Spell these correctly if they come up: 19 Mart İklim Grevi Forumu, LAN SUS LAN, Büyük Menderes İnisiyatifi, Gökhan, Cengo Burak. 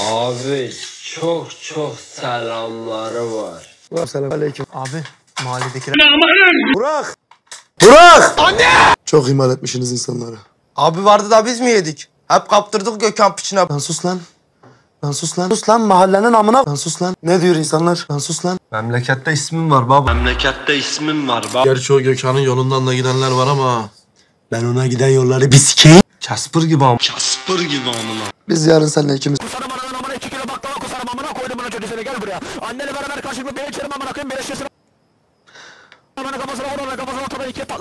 Abi çok selamları var. Selamünaleyküm. Abi mahalledekiler. Burak! Burak! Anne! Çok ihmal etmişsiniz insanları. Abi vardı da biz mi yedik? Hep kaptırdık Gökhan piçine. Lan sus lan. Lan sus lan. Sus lan mahallenin amına. Lan sus lan. Ne diyor insanlar? Lan sus lan. Memlekette ismim var baba. Memlekette ismim var baba. Gerçi o Gökhan'ın yolundan da gidenler var ama ben ona giden yolları bir sikeyim. Casper gibi amına. Casper gibi amına. Biz yarın seninle ikimiz. Kusarım ananın amına 2 kilo baklava kusarım amına koydum bana çocuğu seni gel buraya. Annenle beraber karşılıklı beni içerim amına koyayım beni şişerim. Amına kafasına vur amına kafasına vur amına ikiye pat.